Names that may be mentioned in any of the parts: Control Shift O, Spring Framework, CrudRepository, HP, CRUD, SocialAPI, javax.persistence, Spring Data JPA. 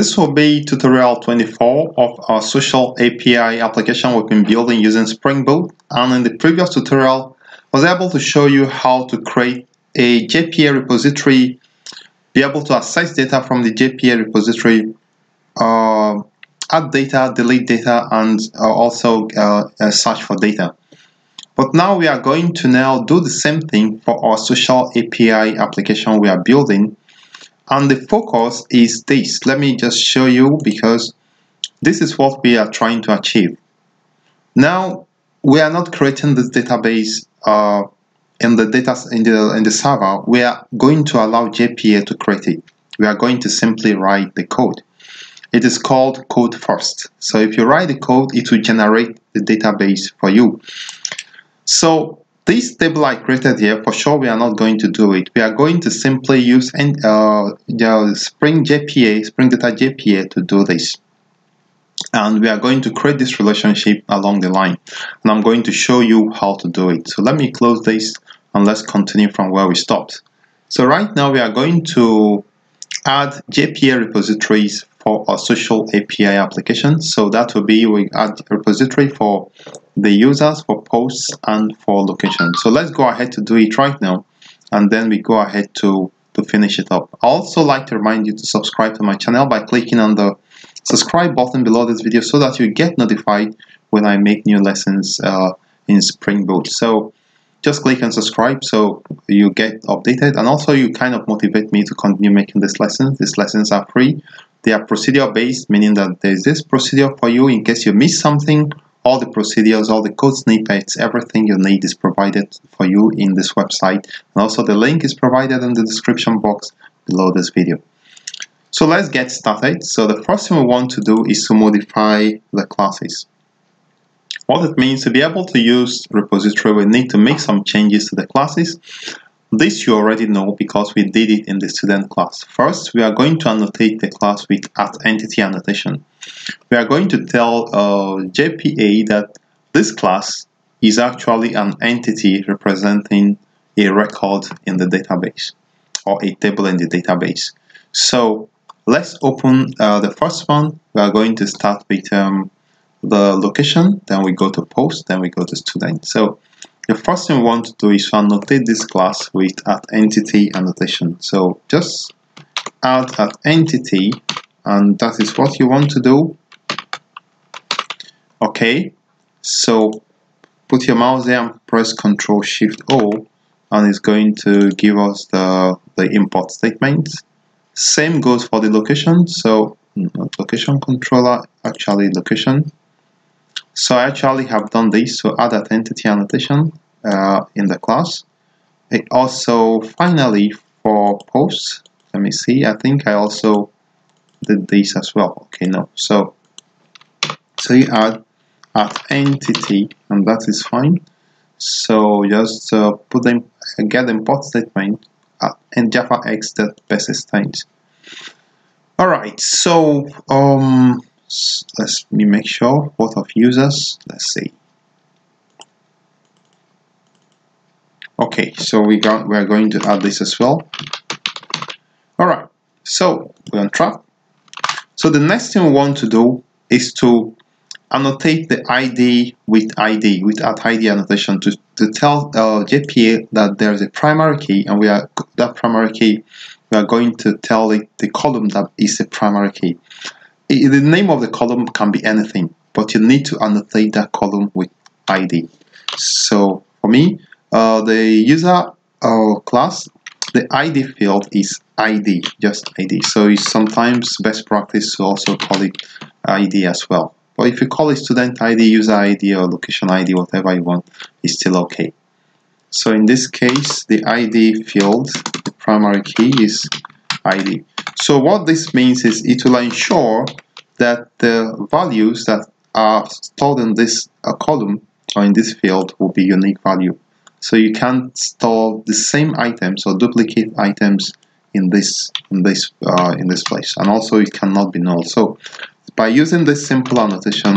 This will be tutorial 24 of our social API application we've been building using Spring Boot, and in the previous tutorial I was able to show you how to create a JPA repository, be able to access data from the JPA repository, add data, delete data, and also search for data. But now we are going to now do the same thing for our social API application we are building. And the focus is this. Let me just show you, because this is what we are trying to achieve. Now, we are not creating this database in the server. We are going to allow JPA to create it. We are going to simply write the code. It is called code first. So if you write the code, it will generate the database for you. So this table I created here, for sure we are not going to do it. We are going to simply use the Spring Data JPA to do this. And we are going to create this relationship along the line. And I'm going to show you how to do it. So let me close this and let's continue from where we stopped. So right now we are going to add JPA repositories for our social API application. So that will be, we add a repository for the users, for posts, and for location. So let's go ahead to do it right now, and then we go ahead to finish it up. I also like to remind you to subscribe to my channel by clicking on the subscribe button below this video so that you get notified when I make new lessons in Spring Boot. So just click and subscribe so you get updated, and also you kind of motivate me to continue making these lessons. These lessons are free. They are procedure based, meaning that there's this procedure for you in case you miss something. All the procedures, all the code snippets, everything you need is provided for you in this website. And also the link is provided in the description box below this video. So let's get started. So the first thing we want to do is to modify the classes. What it means, to be able to use repository, we need to make some changes to the classes. This you already know because we did it in the student class. First, we are going to annotate the class with @entity annotation. We are going to tell JPA that this class is actually an entity representing a record in the database or a table in the database. So let's open the first one. We are going to start with the location, then we go to post, then we go to student. So the first thing we want to do is to annotate this class with @entity annotation. So just add @entity, and that is what you want to do. Okay, so put your mouse there and press Control Shift O, and it's going to give us the import statement. Same goes for the location. So not location controller, actually location. So I actually have done this, so add @entity annotation in the class. It also, finally, for posts, let me see, I think I also did this as well. Okay, no, so you add @entity, and that is fine. So just put them, get the import statement and javax.persistence. All right, so let me make sure both of users, let's see. Okay, so we're going to add this as well. All right, so we're on track. So the next thing we want to do is to annotate the ID with @id annotation to tell JPA that there is a primary key, and we are that primary key, we are going to tell it the column that is the primary key. The name of the column can be anything, but you need to annotate that column with ID. So for me, the user class, the ID field is ID, just ID. So it's sometimes best practice to also call it ID as well. But if you call it student ID, user ID, or location ID, whatever you want, it's still okay. So in this case, the ID field, the primary key is ID. So what this means is it will ensure that the values that are stored in this column or in this field will be unique value. So you can't store the same items or duplicate items in this place, and also it cannot be null. So by using this simple annotation,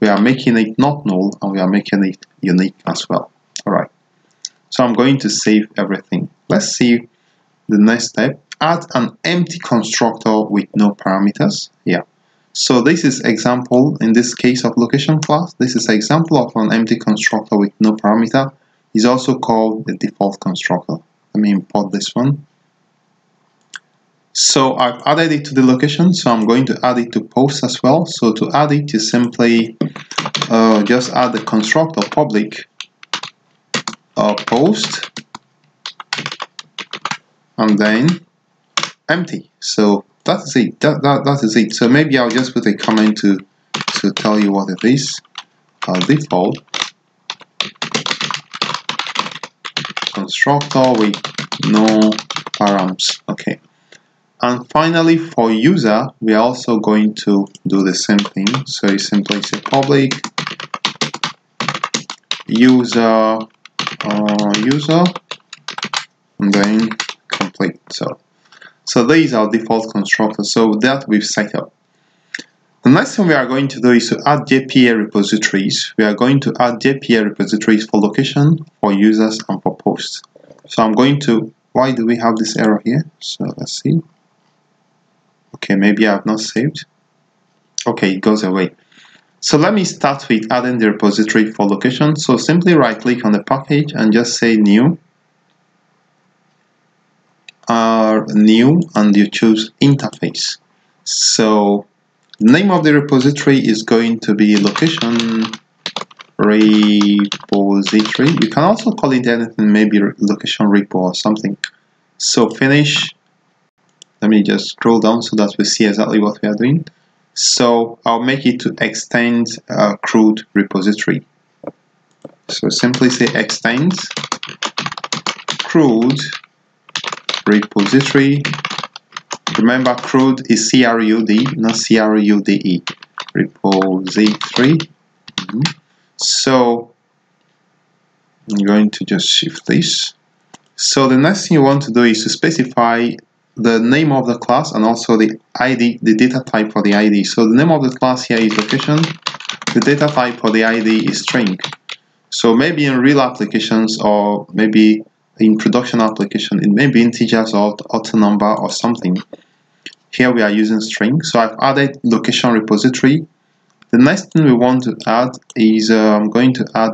we are making it not null and we are making it unique as well. All right. So I'm going to save everything. Let's see the next step. add an empty constructor with no parameters here. So this is example, in this case of location class, this is example of an empty constructor with no parameter. It's also called the default constructor. Let me import this one. So I've added it to the location, so I'm going to add it to post as well. So to add it, you simply just add the constructor public post and then empty. So that's it. That is it. So maybe I'll just put a comment to tell you what it is. Default constructor with no params. Okay. And finally, for user, we are also going to do the same thing. So you simply say public user user and then complete. So these are default constructors, so that we've set up. The next thing we are going to do is to add JPA repositories. We are going to add JPA repositories for location, for users, and for posts. So I'm going to, why do we have this error here? So let's see. Okay, maybe I have not saved. Okay, it goes away. So let me start with adding the repository for location. So simply right click on the package and just say new. New, and you choose interface. So the name of the repository is going to be location repository. You can also call it anything, maybe location repo or something. So finish. Let me just scroll down so that we see exactly what we are doing. So I'll make it to extend CRUD repository. So simply say extend CRUD repository. Remember, CRUD is CRUD, not CRUDE. Repository. So I'm going to just shift this. So the next thing you want to do is to specify the name of the class and also the ID, the data type for the ID. So the name of the class here is location. The data type for the ID is string. So maybe in real applications or maybe in production application, it may be integers or auto number or something. Here we are using string. So I've added location repository. The next thing we want to add is I'm going to add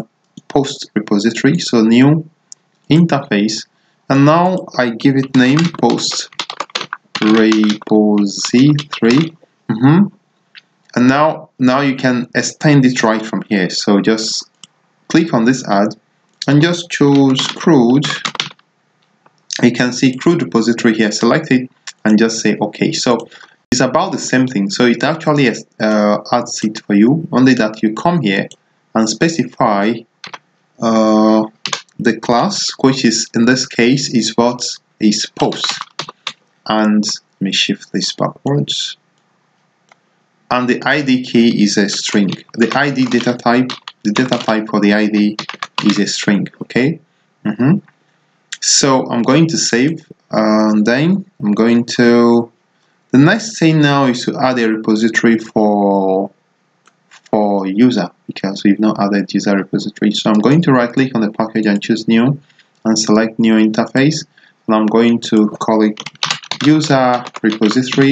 post repository. So new interface, and now I give it name post repository. And now you can extend it right from here. So just click on this add and just choose CRUD. You can see CRUD repository here selected, and just say OK. So it's about the same thing. So it actually adds it for you, only that you come here and specify the class, which is in this case is what is post. And let me shift this backwards. And the ID key is a string. The ID data type, the data type for the ID is a string. Okay. So I'm going to save, and then I'm going to, the next thing now is to add a repository for user, because we've not added user repository. So I'm going to right click on the package and choose new and select new interface, and I'm going to call it user repository.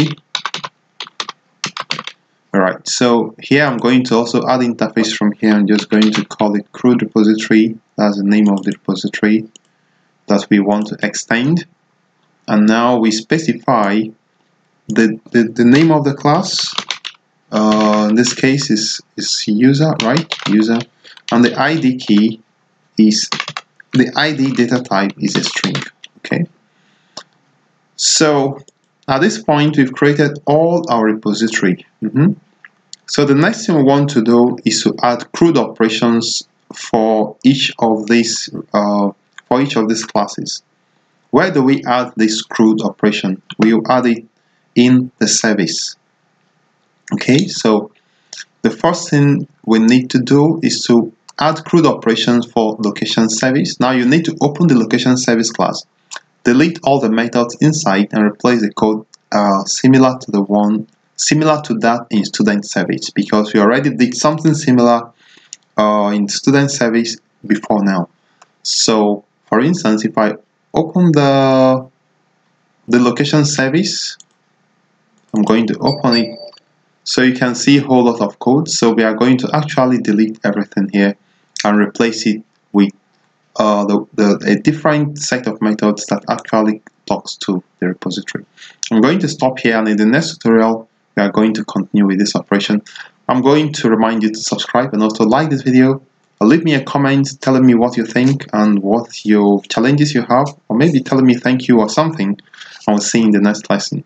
Alright, so here I'm going to also add interface from here. I'm just going to call it CRUD repository. That's the name of the repository that we want to extend. And now we specify the name of the class. In this case is user, right? User. And the ID key is, the ID data type is a string. Okay. So at this point, we've created all our repository. So the next thing we want to do is to add CRUD operations for each of these classes. Where do we add this CRUD operation? We will add it in the service. Okay, so the first thing we need to do is to add CRUD operations for location service. Now you need to open the location service class, delete all the methods inside, and replace the code similar to that in student service, because we already did something similar in student service before now. So for instance, if I open the the location service. I'm going to open it so you can see a whole lot of code. So we are going to actually delete everything here and replace it with a different set of methods that actually talks to the repository. I'm going to stop here, and in the next tutorial we are going to continue with this operation. I'm going to remind you to subscribe and also like this video. Leave me a comment telling me what you think and what your challenges you have, or maybe telling me thank you or something. I will see you in the next lesson.